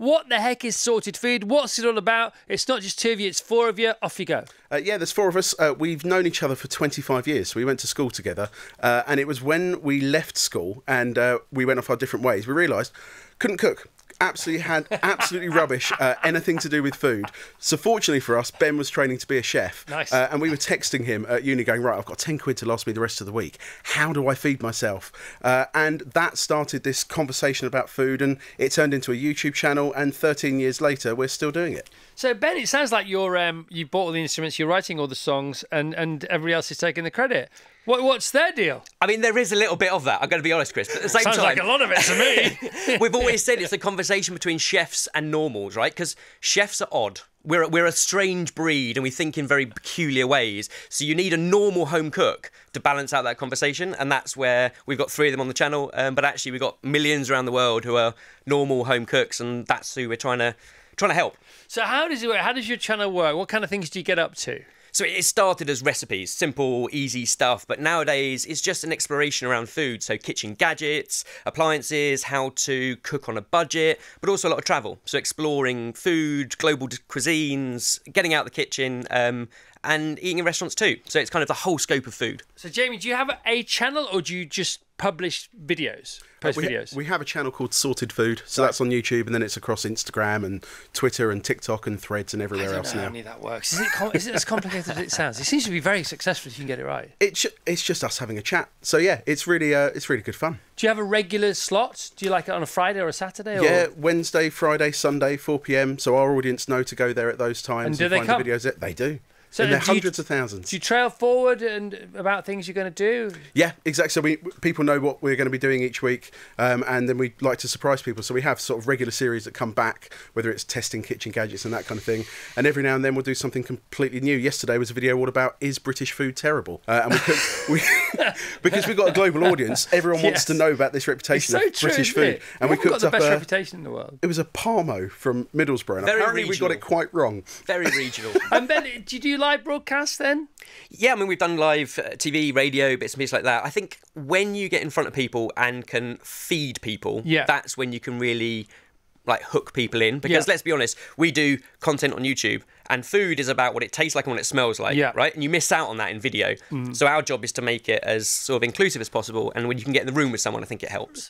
What the heck is Sorted Food? What's it all about? It's not just two of you, it's four of you. Off you go. Yeah, there's four of us. We've known each other for 25 years. So we went to school together. And it was when we left school and we went off our different ways, we realised couldn't cook. Absolutely rubbish, anything to do with food. So fortunately for us, Ben was training to be a chef. Nice. And we were texting him at uni going, right, I've got 10 quid to last me the rest of the week. How do I feed myself? And that started this conversation about food, and it turned into a YouTube channel, and 13 years later, we're still doing it. So Ben, it sounds like you're, you bought all the instruments, you're writing all the songs, and everybody else is taking the credit. What's their deal? I mean, there is a little bit of that, I'm going to be honest, Chris. But at the same time, sounds like a lot of it to me. We've always said it's a conversation between chefs and normals, right? Because chefs are odd. We're a strange breed and we think in very peculiar ways. So you need a normal home cook to balance out that conversation. And that's where we've got three of them on the channel. But actually, we've got millions around the world who are normal home cooks. And that's who we're trying to help. So how does it work? How does your channel work? What kind of things do you get up to? So it started as recipes, simple, easy stuff, but nowadays it's just an exploration around food, so kitchen gadgets, appliances, how to cook on a budget, but also a lot of travel, so exploring food, global cuisines, getting out the kitchen, and eating in restaurants too, so it's kind of the whole scope of food. So Jamie, do you have a channel or do you just publish videos? We have a channel called Sorted Food, so that's on YouTube, and then it's across Instagram and Twitter and TikTok and Threads and everywhere else now. I don't know how many that works. Is it as complicated as it sounds? It seems to be very successful if you can get it right. It's just us having a chat. So yeah, it's really good fun. Do you have a regular slot? Do you like it on a Friday or a Saturday? Or? Yeah, Wednesday, Friday, Sunday, 4 p.m. So our audience know to go there at those times and, find the videos. They do. So and they're hundreds of thousands. Do you trail forward and about things you're going to do? Yeah, exactly. So people know what we're going to be doing each week, and then we like to surprise people. So we have sort of regular series that come back, whether it's testing kitchen gadgets and that kind of thing. And every now and then we'll do something completely new. Yesterday was a video all about, is British food terrible? And because we've got a global audience, everyone wants to know about this reputation of British food. And we cooked up the best reputation in the world. It was a parmo from Middlesbrough. And apparently we got it quite wrong. Very regional. And then do you live broadcast then? Yeah, I mean, we've done live TV, radio, bits and pieces like that. I think when you get in front of people and can feed people, that's when you can really like hook people in, because let's be honest, we do content on YouTube and food is about what it tastes like and what it smells like, right? And you miss out on that in video. So our job is to make it as sort of inclusive as possible, and when you can get in the room with someone, I think it helps.